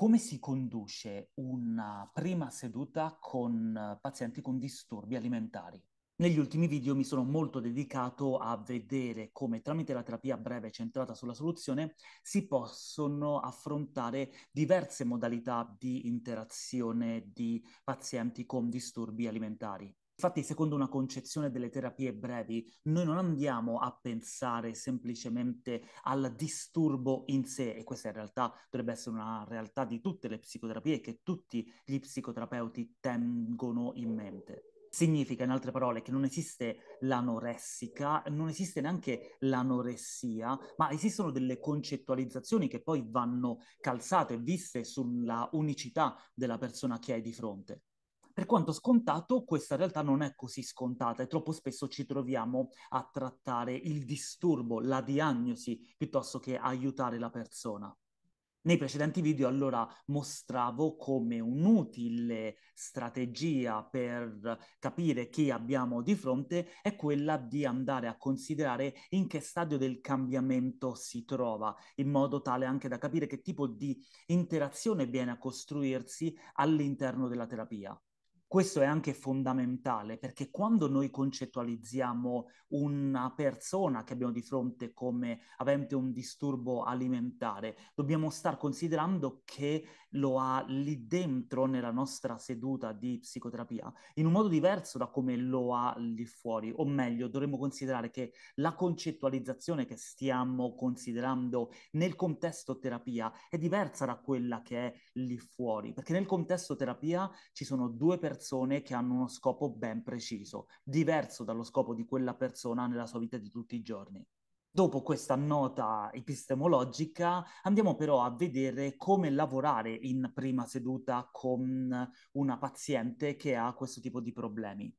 come si conduce una prima seduta con pazienti con disturbi alimentari? Negli ultimi video mi sono molto dedicato a vedere come tramite la terapia breve centrata sulla soluzione si possono affrontare diverse modalità di interazione di pazienti con disturbi alimentari. Infatti, secondo una concezione delle terapie brevi, noi non andiamo a pensare semplicemente al disturbo in sé, e questa in realtà dovrebbe essere una realtà di tutte le psicoterapie che tutti gli psicoterapeuti tengono in mente. Significa, in altre parole, che non esiste l'anoressica, non esiste neanche l'anoressia, ma esistono delle concettualizzazioni che poi vanno calzate, viste sulla unicità della persona che hai di fronte. Per quanto scontato, questa realtà non è così scontata e troppo spesso ci troviamo a trattare il disturbo, la diagnosi, piuttosto che aiutare la persona. Nei precedenti video allora mostravo come un'utile strategia per capire chi abbiamo di fronte è quella di andare a considerare in che stadio del cambiamento si trova, in modo tale anche da capire che tipo di interazione viene a costruirsi all'interno della terapia. Questo è anche fondamentale perché quando noi concettualizziamo una persona che abbiamo di fronte come avente un disturbo alimentare, dobbiamo star considerando che lo ha lì dentro nella nostra seduta di psicoterapia in un modo diverso da come lo ha lì fuori, o meglio dovremmo considerare che la concettualizzazione che stiamo considerando nel contesto terapia è diversa da quella che è lì fuori, perché nel contesto terapia ci sono due persone che hanno uno scopo ben preciso, diverso dallo scopo di quella persona nella sua vita di tutti i giorni. Dopo questa nota epistemologica andiamo però a vedere come lavorare in prima seduta con una paziente che ha questo tipo di problemi.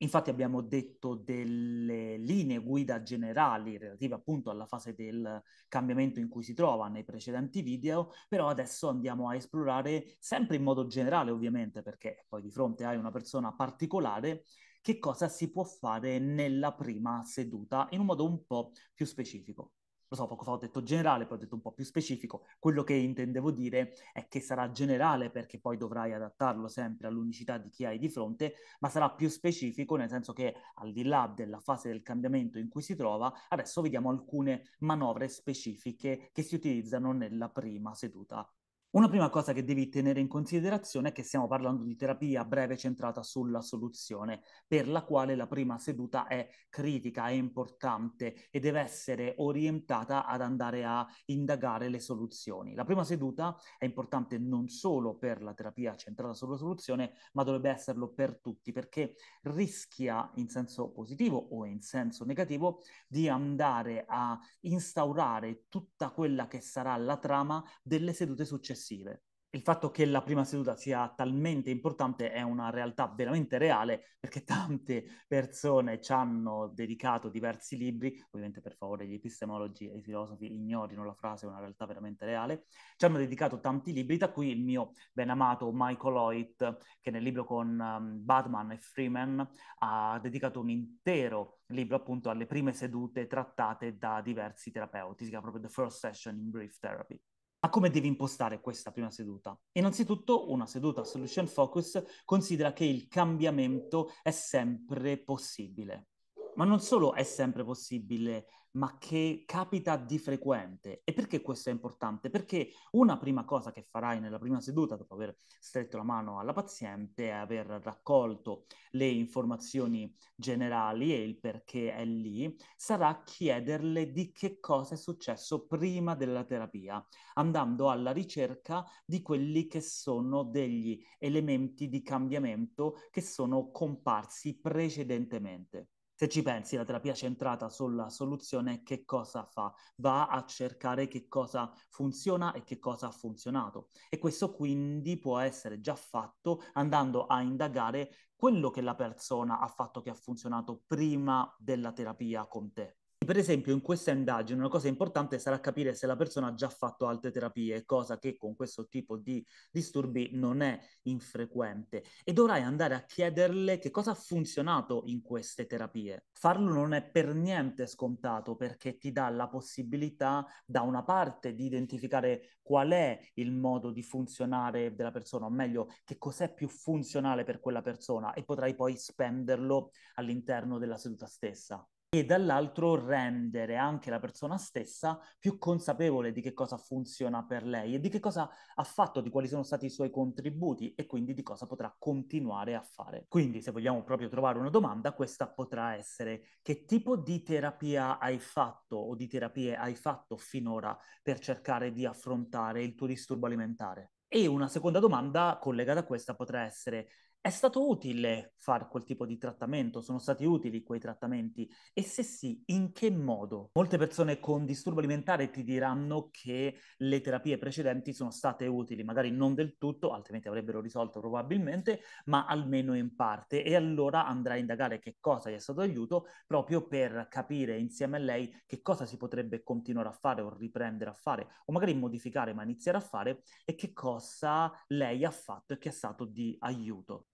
Infatti abbiamo detto delle linee guida generali relative appunto alla fase del cambiamento in cui si trova nei precedenti video, però adesso andiamo a esplorare sempre in modo generale ovviamente, perché poi di fronte hai una persona particolare, che cosa si può fare nella prima seduta in un modo un po' più specifico. Lo so, poco fa ho detto generale, poi ho detto un po' più specifico. Quello che intendevo dire è che sarà generale perché poi dovrai adattarlo sempre all'unicità di chi hai di fronte, ma sarà più specifico nel senso che al di là della fase del cambiamento in cui si trova, adesso vediamo alcune manovre specifiche che si utilizzano nella prima seduta. Una prima cosa che devi tenere in considerazione è che stiamo parlando di terapia breve centrata sulla soluzione, per la quale la prima seduta è critica, è importante e deve essere orientata ad andare a indagare le soluzioni. La prima seduta è importante non solo per la terapia centrata sulla soluzione, ma dovrebbe esserlo per tutti, perché rischia in senso positivo o in senso negativo di andare a instaurare tutta quella che sarà la trama delle sedute successive. Il fatto che la prima seduta sia talmente importante è una realtà veramente reale, perché tante persone ci hanno dedicato diversi libri, ovviamente per favore gli epistemologi e i filosofi ignorino la frase è una realtà veramente reale, ci hanno dedicato tanti libri, da cui il mio ben amato Michael Hoyt, che nel libro con Batman e Freeman ha dedicato un intero libro appunto alle prime sedute trattate da diversi terapeuti, si chiama proprio The First Session in Brief Therapy. Ma come devi impostare questa prima seduta? Innanzitutto una seduta solution focus considera che il cambiamento è sempre possibile. Ma non solo è sempre possibile, ma che capita di frequente. E perché questo è importante? Perché una prima cosa che farai nella prima seduta, dopo aver stretto la mano alla paziente, è aver raccolto le informazioni generali e il perché è lì, sarà chiederle di che cosa è successo prima della terapia, andando alla ricerca di quelli che sono degli elementi di cambiamento che sono comparsi precedentemente. Se ci pensi, la terapia centrata sulla soluzione che cosa fa? Va a cercare che cosa funziona e che cosa ha funzionato. E questo quindi può essere già fatto andando a indagare quello che la persona ha fatto che ha funzionato prima della terapia con te. Per esempio, in questa indagine una cosa importante sarà capire se la persona ha già fatto altre terapie, cosa che con questo tipo di disturbi non è infrequente, e dovrai andare a chiederle che cosa ha funzionato in queste terapie. Farlo non è per niente scontato, perché ti dà la possibilità, da una parte, di identificare qual è il modo di funzionare della persona, o meglio, che cos'è più funzionale per quella persona, e potrai poi spenderlo all'interno della seduta stessa. E dall'altro rendere anche la persona stessa più consapevole di che cosa funziona per lei e di che cosa ha fatto, di quali sono stati i suoi contributi e quindi di cosa potrà continuare a fare. Quindi, se vogliamo proprio trovare una domanda, questa potrà essere: che tipo di terapia hai fatto o di terapie hai fatto finora per cercare di affrontare il tuo disturbo alimentare? E una seconda domanda collegata a questa potrà essere: è stato utile fare quel tipo di trattamento? Sono stati utili quei trattamenti? E se sì, in che modo? Molte persone con disturbo alimentare ti diranno che le terapie precedenti sono state utili, magari non del tutto, altrimenti avrebbero risolto probabilmente, ma almeno in parte, e allora andrai a indagare che cosa gli è stato d'aiuto proprio per capire insieme a lei che cosa si potrebbe continuare a fare o riprendere a fare, o magari modificare ma iniziare a fare, e che cosa lei ha fatto e che è stato di aiuto.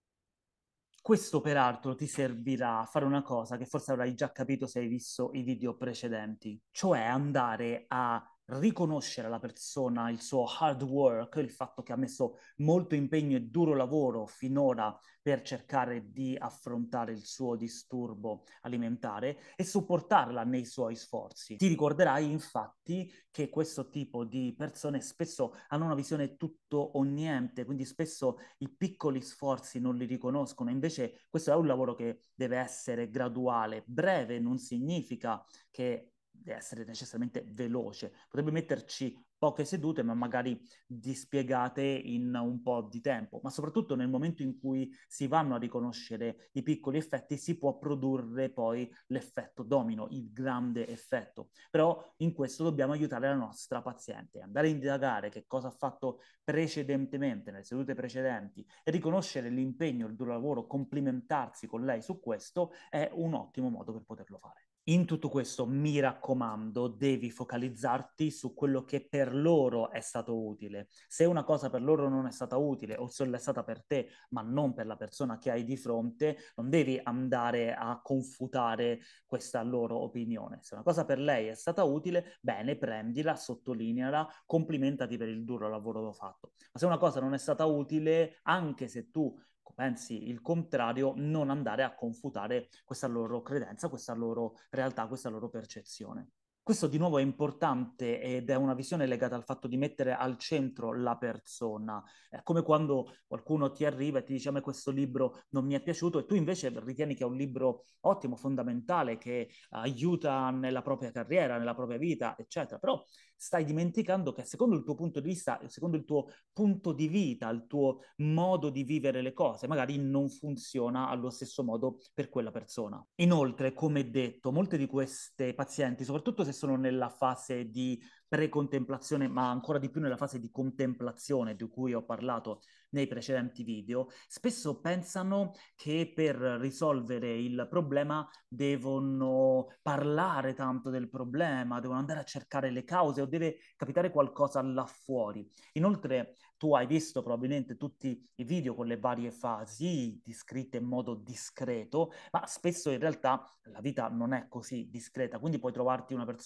Questo peraltro ti servirà a fare una cosa che forse avrai già capito se hai visto i video precedenti, cioè andare a riconoscere alla persona il suo hard work, il fatto che ha messo molto impegno e duro lavoro finora per cercare di affrontare il suo disturbo alimentare, e supportarla nei suoi sforzi. Ti ricorderai infatti che questo tipo di persone spesso hanno una visione tutto o niente, quindi spesso i piccoli sforzi non li riconoscono. Invece questo è un lavoro che deve essere graduale. Breve non significa che deve essere necessariamente veloce, potrebbe metterci poche sedute ma magari dispiegate in un po' di tempo, ma soprattutto nel momento in cui si vanno a riconoscere i piccoli effetti si può produrre poi l'effetto domino, il grande effetto. Però in questo dobbiamo aiutare la nostra paziente, andare a indagare che cosa ha fatto precedentemente, nelle sedute precedenti, e riconoscere l'impegno, il duro lavoro, complimentarsi con lei su questo è un ottimo modo per poterlo fare. In tutto questo, mi raccomando, devi focalizzarti su quello che per loro è stato utile. Se una cosa per loro non è stata utile, o se l'è stata per te, ma non per la persona che hai di fronte, non devi andare a confutare questa loro opinione. Se una cosa per lei è stata utile, bene, prendila, sottolineala, complimentati per il duro lavoro fatto. Ma se una cosa non è stata utile, anche se tu pensi il contrario, non andare a confutare questa loro credenza, questa loro realtà, questa loro percezione. Questo di nuovo è importante ed è una visione legata al fatto di mettere al centro la persona. È come quando qualcuno ti arriva e ti dice: a me questo libro non mi è piaciuto, e tu invece ritieni che è un libro ottimo, fondamentale, che aiuta nella propria carriera, nella propria vita, eccetera. Però stai dimenticando che secondo il tuo punto di vista, secondo il tuo punto di vita, il tuo modo di vivere le cose, magari non funziona allo stesso modo per quella persona. Inoltre, come detto, molte di queste pazienti, soprattutto se sono nella fase di precontemplazione, ma ancora di più nella fase di contemplazione di cui ho parlato nei precedenti video, spesso pensano che per risolvere il problema devono parlare tanto del problema, devono andare a cercare le cause, o deve capitare qualcosa là fuori. Inoltre, tu hai visto probabilmente tutti i video con le varie fasi descritte in modo discreto, ma spesso in realtà la vita non è così discreta, quindi puoi trovarti una persona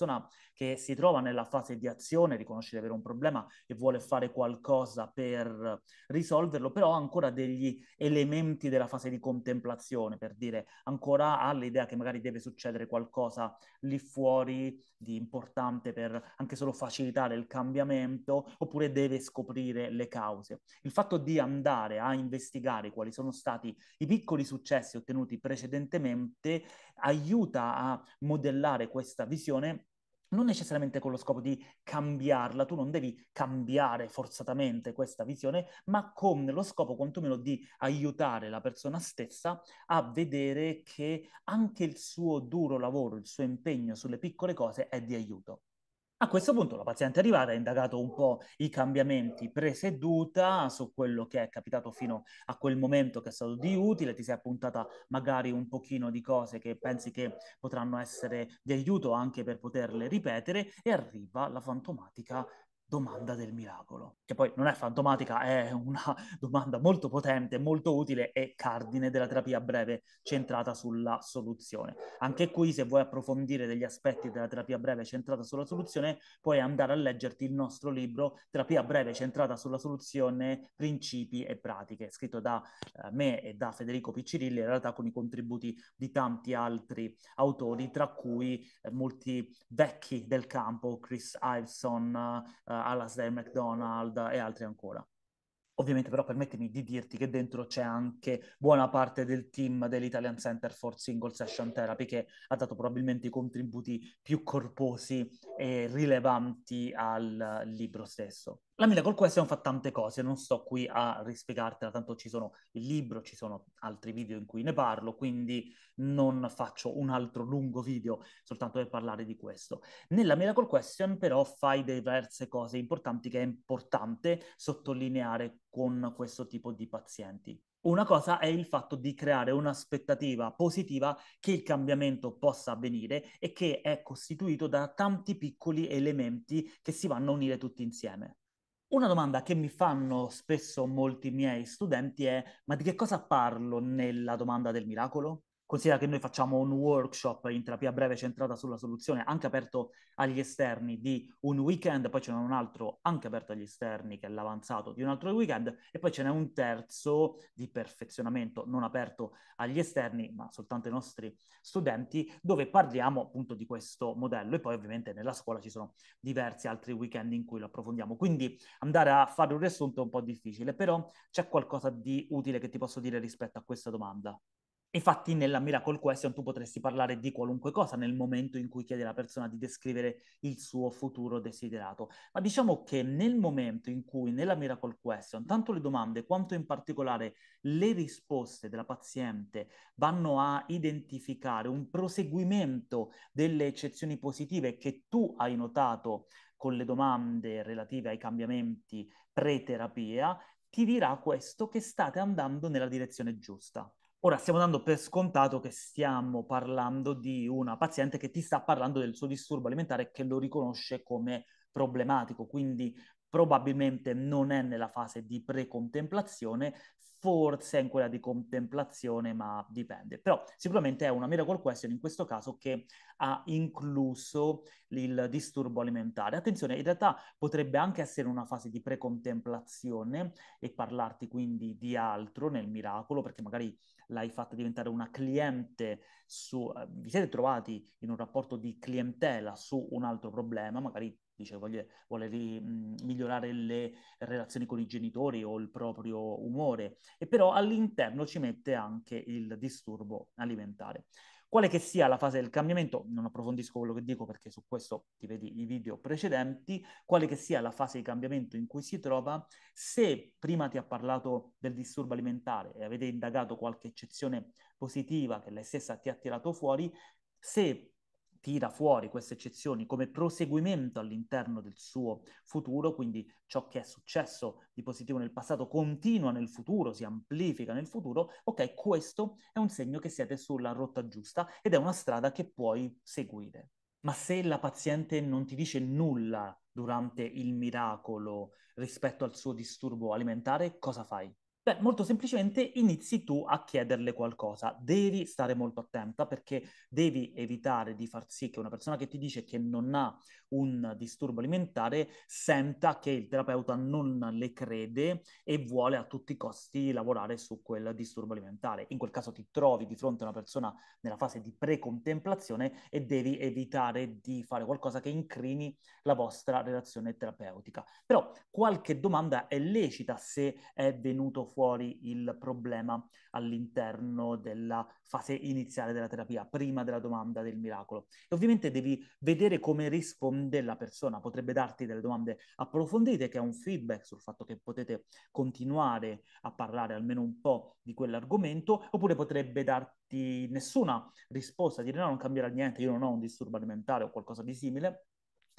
che si trova nella fase di azione, riconosce di avere un problema e vuole fare qualcosa per risolverlo, però ha ancora degli elementi della fase di contemplazione, per dire, ancora ha l'idea che magari deve succedere qualcosa lì fuori di importante per anche solo facilitare il cambiamento, oppure deve scoprire le cause. Il fatto di andare a investigare quali sono stati i piccoli successi ottenuti precedentemente aiuta a modellare questa visione, non necessariamente con lo scopo di cambiarla, tu non devi cambiare forzatamente questa visione, ma con lo scopo quantomeno di aiutare la persona stessa a vedere che anche il suo duro lavoro, il suo impegno sulle piccole cose è di aiuto. A questo punto la paziente arrivata ha indagato un po' i cambiamenti pre-seduta su quello che è capitato fino a quel momento che è stato di utile, ti sei appuntata magari un pochino di cose che pensi che potranno essere di aiuto anche per poterle ripetere e arriva la fantomatica domanda del miracolo, che poi non è fantomatica, è una domanda molto potente, molto utile e cardine della terapia breve centrata sulla soluzione. Anche qui, se vuoi approfondire degli aspetti della terapia breve centrata sulla soluzione, puoi andare a leggerti il nostro libro Terapia breve centrata sulla soluzione, principi e pratiche, scritto da me e da Federico Piccirilli, in realtà con i contributi di tanti altri autori, tra cui molti vecchi del campo, Chris Iveson, Alasdair McDonald e altri ancora. Ovviamente però permettimi di dirti che dentro c'è anche buona parte del team dell'Italian Center for Single Session Therapy, che ha dato probabilmente i contributi più corposi e rilevanti al libro stesso. La Miracle Question fa tante cose, non sto qui a rispiegartela, tanto ci sono il libro, ci sono altri video in cui ne parlo, quindi non faccio un altro lungo video soltanto per parlare di questo. Nella Miracle Question però fai diverse cose importanti che è importante sottolineare con questo tipo di pazienti. Una cosa è il fatto di creare un'aspettativa positiva che il cambiamento possa avvenire e che è costituito da tanti piccoli elementi che si vanno a unire tutti insieme. Una domanda che mi fanno spesso molti miei studenti è: ma di che cosa parlo nella domanda del miracolo? Considera che noi facciamo un workshop in terapia breve centrata sulla soluzione, anche aperto agli esterni, di un weekend, poi ce n'è un altro anche aperto agli esterni che è l'avanzato di un altro weekend e poi ce n'è un terzo di perfezionamento non aperto agli esterni ma soltanto ai nostri studenti, dove parliamo appunto di questo modello, e poi ovviamente nella scuola ci sono diversi altri weekend in cui lo approfondiamo. Quindi andare a fare un riassunto è un po' difficile, però c'è qualcosa di utile che ti posso dire rispetto a questa domanda. Infatti nella Miracle Question tu potresti parlare di qualunque cosa nel momento in cui chiedi alla persona di descrivere il suo futuro desiderato, ma diciamo che nel momento in cui nella Miracle Question tanto le domande quanto in particolare le risposte della paziente vanno a identificare un proseguimento delle eccezioni positive che tu hai notato con le domande relative ai cambiamenti pre-terapia, ti dirà questo che state andando nella direzione giusta. Ora stiamo dando per scontato che stiamo parlando di una paziente che ti sta parlando del suo disturbo alimentare e che lo riconosce come problematico, quindi probabilmente non è nella fase di pre-contemplazione, forse è in quella di contemplazione, ma dipende. Però sicuramente è una Miracle Question in questo caso che ha incluso il disturbo alimentare. Attenzione, in realtà potrebbe anche essere una fase di pre-contemplazione e parlarti quindi di altro nel miracolo, perché magari l'hai fatta diventare una cliente, vi siete trovati in un rapporto di clientela su un altro problema, magari dice vuole migliorare le relazioni con i genitori o il proprio umore, e però all'interno ci mette anche il disturbo alimentare. Quale che sia la fase del cambiamento, non approfondisco quello che dico perché su questo ti vedi i video precedenti, quale che sia la fase di cambiamento in cui si trova, se prima ti ha parlato del disturbo alimentare e avete indagato qualche eccezione positiva che lei stessa ti ha tirato fuori, se tira fuori queste eccezioni come proseguimento all'interno del suo futuro, quindi ciò che è successo di positivo nel passato continua nel futuro, si amplifica nel futuro, ok, questo è un segno che siete sulla rotta giusta ed è una strada che puoi seguire. Ma se la paziente non ti dice nulla durante il miracolo rispetto al suo disturbo alimentare, cosa fai? Beh, molto semplicemente inizi tu a chiederle qualcosa. Devi stare molto attenta perché devi evitare di far sì che una persona che ti dice che non ha un disturbo alimentare senta che il terapeuta non le crede e vuole a tutti i costi lavorare su quel disturbo alimentare. In quel caso ti trovi di fronte a una persona nella fase di pre-contemplazione e devi evitare di fare qualcosa che incrini la vostra relazione terapeutica. Però qualche domanda è lecita se è venuto fuori il problema all'interno della fase iniziale della terapia, prima della domanda del miracolo. E ovviamente devi vedere come risponde la persona, potrebbe darti delle domande approfondite, che è un feedback sul fatto che potete continuare a parlare almeno un po' di quell'argomento, oppure potrebbe darti nessuna risposta, dire no, non cambierà niente, io non ho un disturbo alimentare o qualcosa di simile.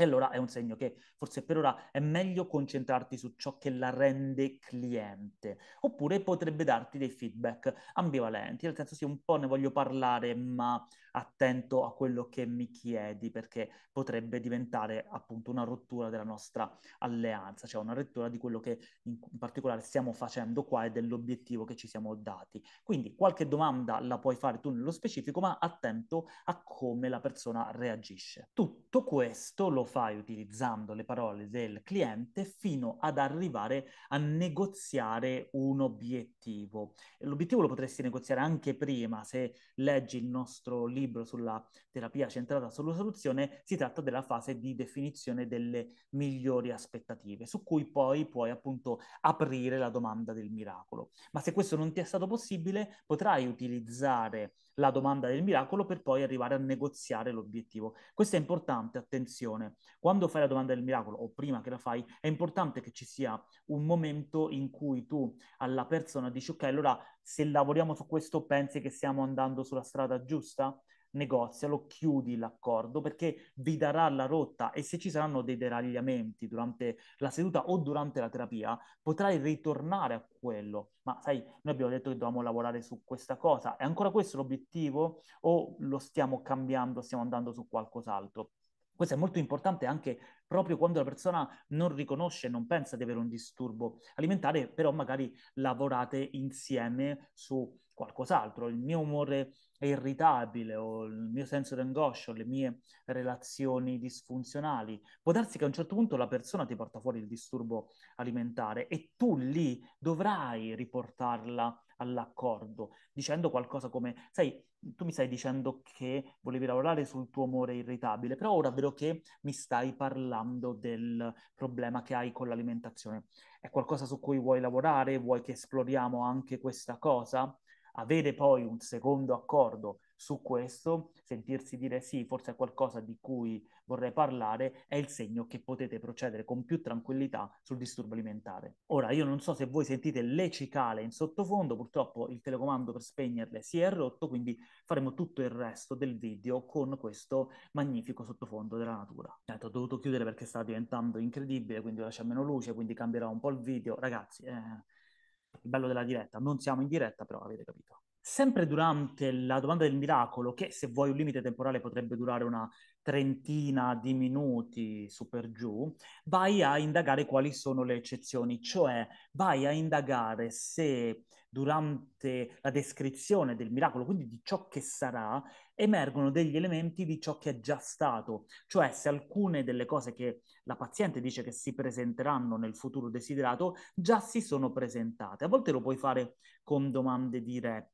E allora è un segno che forse per ora è meglio concentrarti su ciò che la rende cliente. Oppure potrebbe darti dei feedback ambivalenti, nel senso sì, un po' ne voglio parlare, ma attento a quello che mi chiedi, perché potrebbe diventare appunto una rottura della nostra alleanza, cioè una rottura di quello che in particolare stiamo facendo qua e dell'obiettivo che ci siamo dati. Quindi qualche domanda la puoi fare tu nello specifico, ma attento a come la persona reagisce. Tutto questo lo fai utilizzando le parole del cliente fino ad arrivare a negoziare un obiettivo. L'obiettivo lo potresti negoziare anche prima. Se leggi il nostro libro sulla terapia centrata sulla soluzione, si tratta della fase di definizione delle migliori aspettative, su cui poi puoi appunto aprire la domanda del miracolo. Ma se questo non ti è stato possibile, potrai utilizzare la domanda del miracolo per poi arrivare a negoziare l'obiettivo. Questo è importante, attenzione. Quando fai la domanda del miracolo o prima che la fai, è importante che ci sia un momento in cui tu alla persona dici: ok, allora se lavoriamo su questo pensi che stiamo andando sulla strada giusta? Negozialo, chiudi l'accordo, perché vi darà la rotta, e se ci saranno dei deragliamenti durante la seduta o durante la terapia potrai ritornare a quello. Ma sai, noi abbiamo detto che dovevamo lavorare su questa cosa, è ancora questo l'obiettivo o lo stiamo cambiando, stiamo andando su qualcos'altro? Questo è molto importante anche proprio quando la persona non riconosce, non pensa di avere un disturbo alimentare, però magari lavorate insieme su qualcos'altro. Il mio umore è irritabile, o il mio senso d'angoscia, o le mie relazioni disfunzionali. Può darsi che a un certo punto la persona ti porta fuori il disturbo alimentare e tu lì dovrai riportarla all'accordo dicendo qualcosa come: sai, tu mi stai dicendo che volevi lavorare sul tuo umore irritabile, però ora vedo che mi stai parlando del problema che hai con l'alimentazione. È qualcosa su cui vuoi lavorare? Vuoi che esploriamo anche questa cosa? Avere poi un secondo accordo su questo, sentirsi dire sì, forse è qualcosa di cui vorrei parlare, è il segno che potete procedere con più tranquillità sul disturbo alimentare. Ora, io non so se voi sentite le cicale in sottofondo, purtroppo il telecomando per spegnerle si è rotto, quindi faremo tutto il resto del video con questo magnifico sottofondo della natura. Certo, ho dovuto chiudere perché sta diventando incredibile, quindi ora c'è meno luce, quindi cambierà un po' il video. Ragazzi, il bello della diretta, non siamo in diretta, però avete capito. Sempre durante la domanda del miracolo, che se vuoi un limite temporale potrebbe durare una trentina di minuti su per giù, vai a indagare quali sono le eccezioni, cioè vai a indagare se durante la descrizione del miracolo, quindi di ciò che sarà, emergono degli elementi di ciò che è già stato, cioè se alcune delle cose che la paziente dice che si presenteranno nel futuro desiderato già si sono presentate. A volte lo puoi fare con domande dirette,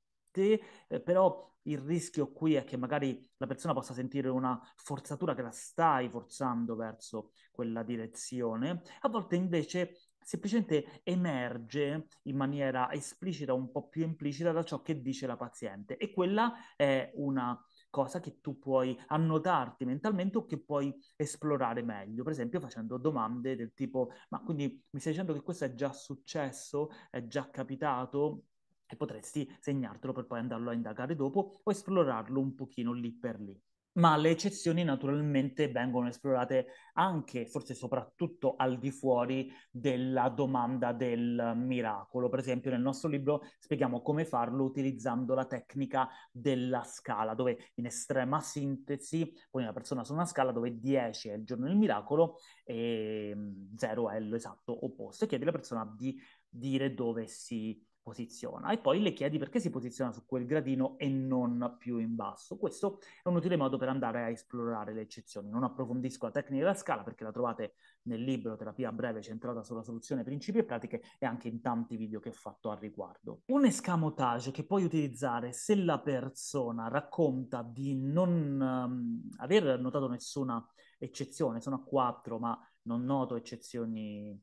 però il rischio qui è che magari la persona possa sentire una forzatura, che la stai forzando verso quella direzione. A volte invece semplicemente emerge in maniera esplicita, un po' più implicita, da ciò che dice la paziente, e quella è una cosa che tu puoi annotarti mentalmente o che puoi esplorare meglio, per esempio facendo domande del tipo: ma quindi mi stai dicendo che questo è già successo, è già capitato? E potresti segnartelo per poi andarlo a indagare dopo o esplorarlo un pochino lì per lì. Ma le eccezioni naturalmente vengono esplorate anche, forse soprattutto, al di fuori della domanda del miracolo. Per esempio nel nostro libro spieghiamo come farlo utilizzando la tecnica della scala, dove in estrema sintesi poni la persona su una scala dove 10 è il giorno del miracolo e 0 è l'esatto opposto, e chiedi alla persona di dire dove si posiziona, e poi le chiedi perché si posiziona su quel gradino e non più in basso. Questo è un utile modo per andare a esplorare le eccezioni. Non approfondisco la tecnica della scala perché la trovate nel libro Terapia breve centrata sulla soluzione principi e pratiche e anche in tanti video che ho fatto al riguardo. Un escamotage che puoi utilizzare se la persona racconta di non aver notato nessuna eccezione, sono a 4 ma non noto eccezioni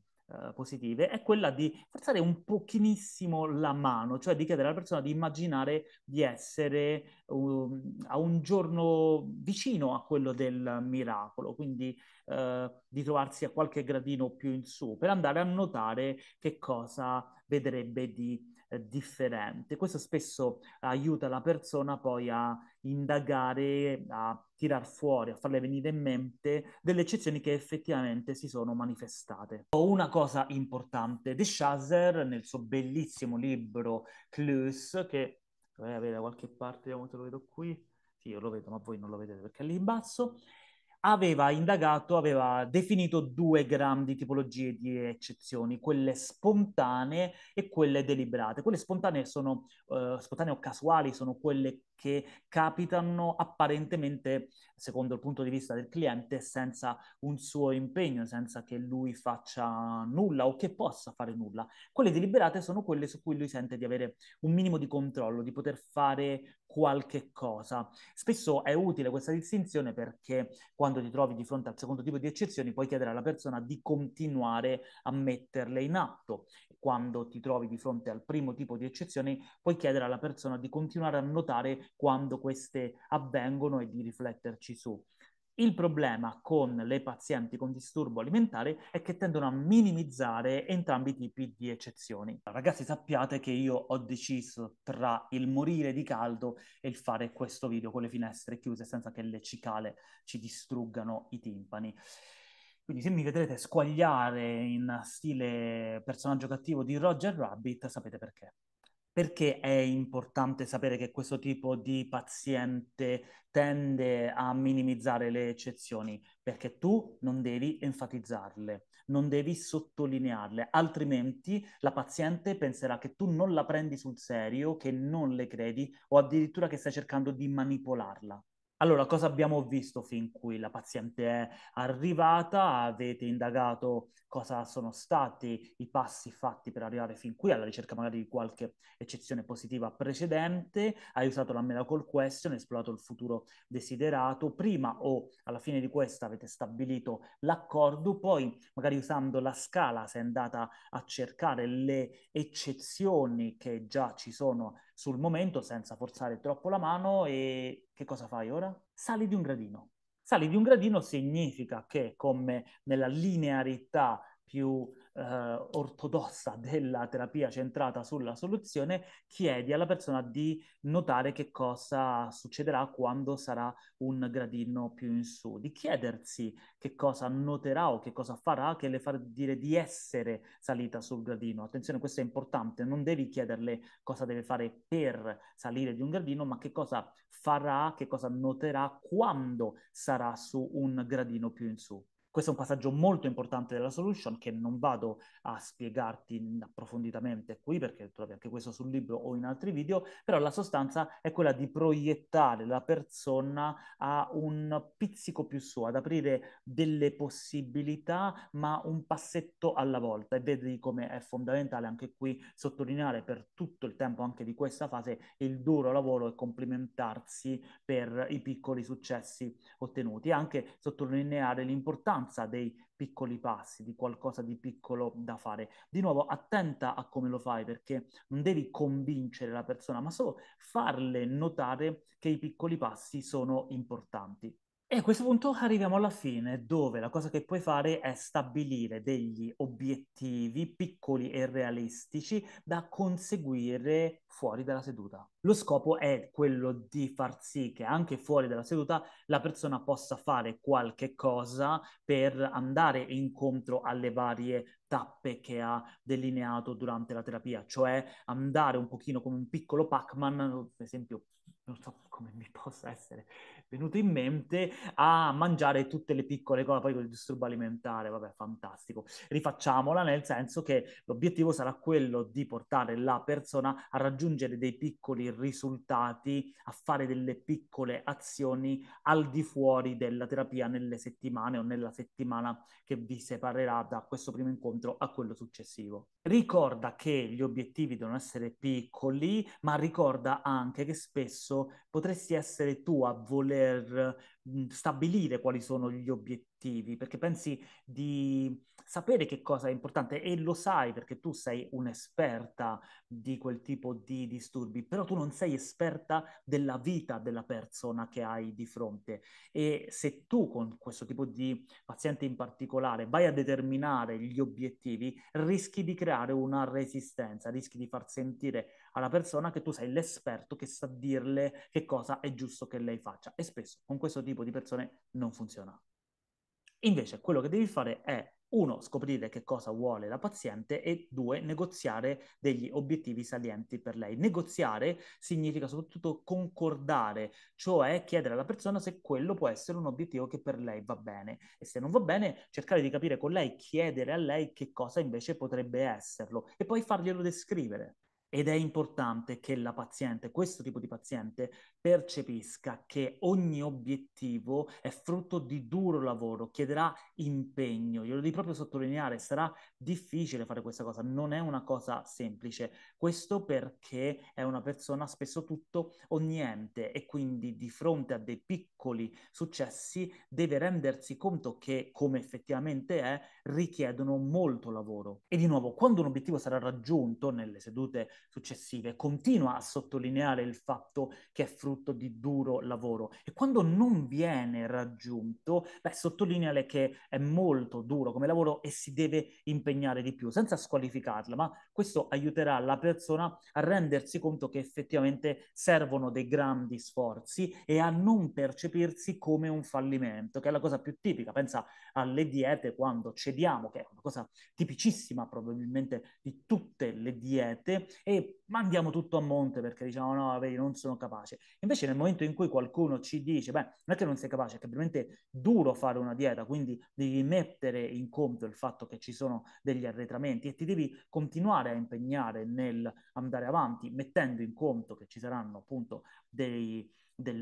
positive, è quella di forzare un pochinissimo la mano, cioè di chiedere alla persona di immaginare di essere a un giorno vicino a quello del miracolo, quindi di trovarsi a qualche gradino più in su, per andare a notare che cosa vedrebbe di differente. Questo spesso aiuta la persona poi a indagare, a tirar fuori, a farle venire in mente delle eccezioni che effettivamente si sono manifestate. Una cosa importante, De Shazer nel suo bellissimo libro Clues, che dovrei avere da qualche parte, vediamo se lo vedo qui, sì io lo vedo ma voi non lo vedete perché è lì in basso, aveva indagato, aveva definito due grandi tipologie di eccezioni, quelle spontanee e quelle deliberate. Quelle spontanee sono spontanee o casuali, sono quelle che capitano apparentemente, secondo il punto di vista del cliente, senza un suo impegno, senza che lui faccia nulla o che possa fare nulla. Quelle deliberate sono quelle su cui lui sente di avere un minimo di controllo, di poter fare qualche cosa. Spesso è utile questa distinzione perché quando ti trovi di fronte al secondo tipo di eccezioni puoi chiedere alla persona di continuare a metterle in atto. Quando ti trovi di fronte al primo tipo di eccezioni puoi chiedere alla persona di continuare a notare quando queste avvengono e di rifletterci su. Il problema con le pazienti con disturbo alimentare è che tendono a minimizzare entrambi i tipi di eccezioni. Ragazzi, sappiate che io ho deciso tra il morire di caldo e il fare questo video con le finestre chiuse senza che le cicale ci distruggano i timpani. Quindi se mi vedrete squagliare in stile personaggio cattivo di Roger Rabbit, sapete perché. Perché è importante sapere che questo tipo di paziente tende a minimizzare le eccezioni? Perché tu non devi enfatizzarle, non devi sottolinearle, altrimenti la paziente penserà che tu non la prendi sul serio, che non le credi o addirittura che stai cercando di manipolarla. Allora, cosa abbiamo visto fin qui? La paziente è arrivata, avete indagato cosa sono stati i passi fatti per arrivare fin qui, alla ricerca magari di qualche eccezione positiva precedente, hai usato la miracle question, esplorato il futuro desiderato, prima o alla fine di questa avete stabilito l'accordo, poi magari usando la scala sei andata a cercare le eccezioni che già ci sono sul momento senza forzare troppo la mano e che cosa fai ora? Sali di un gradino. Sali di un gradino significa che, come nella linearità più ortodossa della terapia centrata sulla soluzione, chiedi alla persona di notare che cosa succederà quando sarà un gradino più in su, di chiedersi che cosa noterà o che cosa farà che le fa dire di essere salita sul gradino. Attenzione, questo è importante, non devi chiederle cosa deve fare per salire di un gradino, ma che cosa farà, che cosa noterà quando sarà su un gradino più in su. Questo è un passaggio molto importante della solution che non vado a spiegarti approfonditamente qui perché trovi anche questo sul libro o in altri video, però la sostanza è quella di proiettare la persona a un pizzico più su, ad aprire delle possibilità ma un passetto alla volta, e vedi come è fondamentale anche qui sottolineare per tutto il tempo anche di questa fase il duro lavoro e complimentarsi per i piccoli successi ottenuti e anche sottolineare l'importanza dei piccoli passi, di qualcosa di piccolo da fare. Di nuovo, attenta a come lo fai, perché non devi convincere la persona, ma solo farle notare che i piccoli passi sono importanti. E a questo punto arriviamo alla fine, dove la cosa che puoi fare è stabilire degli obiettivi piccoli e realistici da conseguire fuori dalla seduta. Lo scopo è quello di far sì che anche fuori dalla seduta la persona possa fare qualche cosa per andare incontro alle varie tappe che ha delineato durante la terapia, cioè andare un pochino come un piccolo Pac-Man, per esempio, non so come mi possa essere venuto in mente, a mangiare tutte le piccole cose, poi con il disturbo alimentare, vabbè, fantastico. Rifacciamola, nel senso che l'obiettivo sarà quello di portare la persona a raggiungere dei piccoli risultati, a fare delle piccole azioni al di fuori della terapia nelle settimane o nella settimana che vi separerà da questo primo incontro a quello successivo. Ricorda che gli obiettivi devono essere piccoli, ma ricorda anche che spesso potresti essere tu a voler stabilire quali sono gli obiettivi, perché pensi di sapere che cosa è importante, e lo sai perché tu sei un'esperta di quel tipo di disturbi, però tu non sei esperta della vita della persona che hai di fronte, e se tu con questo tipo di paziente in particolare vai a determinare gli obiettivi, rischi di creare una resistenza, rischi di far sentire alla persona che tu sei l'esperto che sa dirle che cosa è giusto che lei faccia, e spesso con questo tipo di persone non funziona. Invece quello che devi fare è, uno, scoprire che cosa vuole la paziente, e due, negoziare degli obiettivi salienti per lei. Negoziare significa soprattutto concordare, cioè chiedere alla persona se quello può essere un obiettivo che per lei va bene, e se non va bene cercare di capire con lei, chiedere a lei che cosa invece potrebbe esserlo e poi farglielo descrivere. Ed è importante che la paziente, questo tipo di paziente, percepisca che ogni obiettivo è frutto di duro lavoro, chiederà impegno, glielo devi proprio sottolineare, sarà difficile fare questa cosa, non è una cosa semplice. Questo perché è una persona spesso tutto o niente, e quindi di fronte a dei piccoli successi deve rendersi conto che, come effettivamente è, richiedono molto lavoro. E di nuovo, quando un obiettivo sarà raggiunto nelle sedute successive, continua a sottolineare il fatto che è frutto di duro lavoro, e quando non viene raggiunto, beh, sottolineale che è molto duro come lavoro e si deve impegnare di più, senza squalificarla, ma questo aiuterà la persona a rendersi conto che effettivamente servono dei grandi sforzi e a non percepirsi come un fallimento, che è la cosa più tipica. Pensa alle diete, quando cediamo, che è una cosa tipicissima probabilmente di tutte le diete, e mandiamo tutto a monte perché diciamo no, vedi, non sono capace. Invece nel momento in cui qualcuno ci dice, beh, non è che non sei capace, è che ovviamente è duro fare una dieta, quindi devi mettere in conto il fatto che ci sono degli arretramenti e ti devi continuare a impegnare nel andare avanti, mettendo in conto che ci saranno appunto degli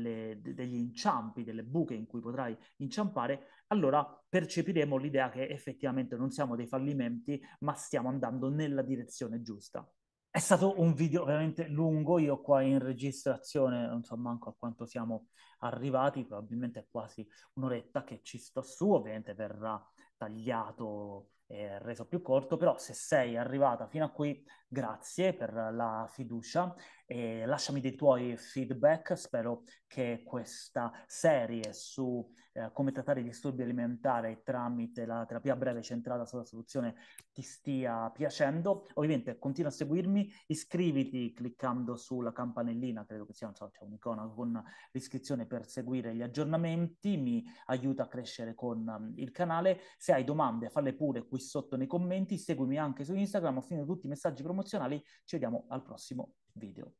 inciampi, delle buche in cui potrai inciampare, allora percepiremo l'idea che effettivamente non siamo dei fallimenti, ma stiamo andando nella direzione giusta. È stato un video veramente lungo, io qua in registrazione non so manco a quanto siamo arrivati, probabilmente è quasi un'oretta che ci sto su, ovviamente verrà tagliato e reso più corto, però se sei arrivata fino a qui, grazie per la fiducia, e lasciami dei tuoi feedback. Spero che questa serie su come trattare i disturbi alimentari tramite la terapia breve centrata sulla soluzione ti stia piacendo. Ovviamente continua a seguirmi, iscriviti cliccando sulla campanellina, credo che sia, non so, c'è un'icona con l'iscrizione per seguire gli aggiornamenti, mi aiuta a crescere con il canale. Se hai domande falle pure qui sotto nei commenti, seguimi anche su Instagram, ho finito tutti i messaggi promozionali, ci vediamo al prossimo video.